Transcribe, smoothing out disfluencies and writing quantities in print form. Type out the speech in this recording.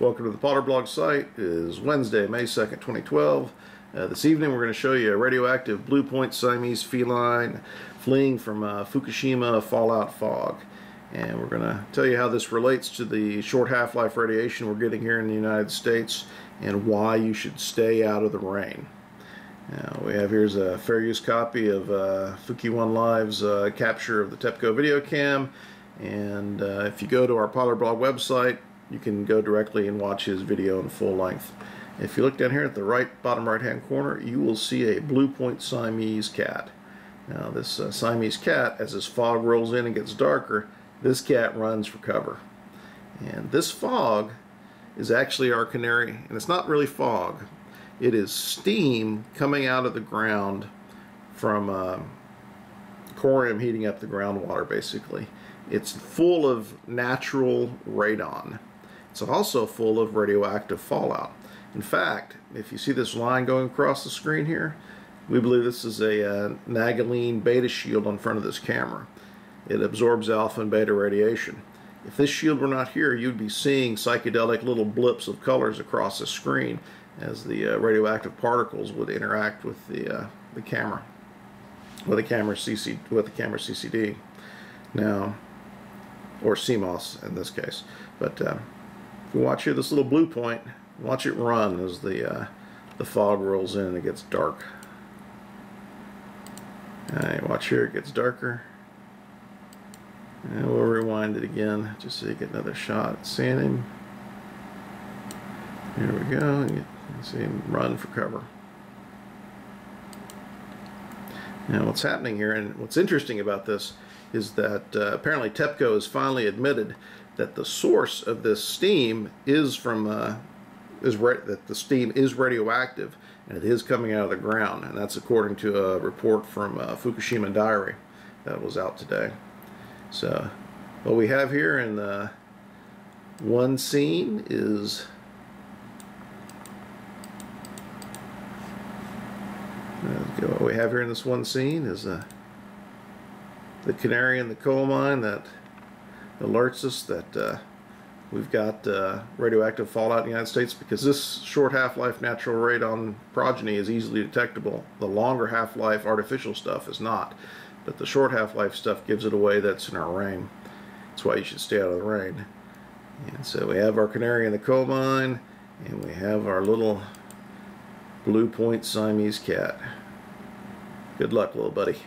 Welcome to the Potter blog site. It is Wednesday, May 2nd, 2012. This evening we're going to show you a radioactive blue point Siamese feline fleeing from Fukushima fallout fog. And we're going to tell you how this relates to the short half-life radiation we're getting here in the United States and why you should stay out of the rain. Now we have here's a fair use copy of Fuki One Live's capture of the TEPCO video cam. And if you go to our Potter blog website, you can go directly and watch his video in full length. If you look down here at the bottom right hand corner, you will see a blue point Siamese cat. Now this Siamese cat, as this fog rolls in and gets darker, this cat runs for cover. And this fog is actually our canary, and it's not really fog. It is steam coming out of the ground from corium heating up the groundwater basically. It's full of natural radon. It's also full of radioactive fallout. In fact, if you see this line going across the screen here, we believe this is a Nagalene beta shield on front of this camera. It absorbs alpha and beta radiation. If this shield were not here, you'd be seeing psychedelic little blips of colors across the screen as the radioactive particles would interact with the camera, with the camera CCD. Now, or CMOS in this case, but if you watch here this little blue point, watch it run as the fog rolls in and it gets dark. Alright, watch here, it gets darker, and we'll rewind it again just so you get another shot at seeing him. Here we go, and you can see him run for cover. Now what's happening here, and what's interesting about this, is that apparently TEPCO has finally admitted that the source of this steam is from that the steam is radioactive and it is coming out of the ground, and that's according to a report from Fukushima Diary that was out today. So what we have here in the one scene is the canary in the coal mine that alerts us that we've got radioactive fallout in the United States, because this short half-life natural radon progeny is easily detectable. The longer half-life artificial stuff is not, but the short half-life stuff gives it away that's in our rain. That's why you should stay out of the rain. And so we have our canary in the coal mine, and we have our little blue point Siamese cat. Good luck, little buddy.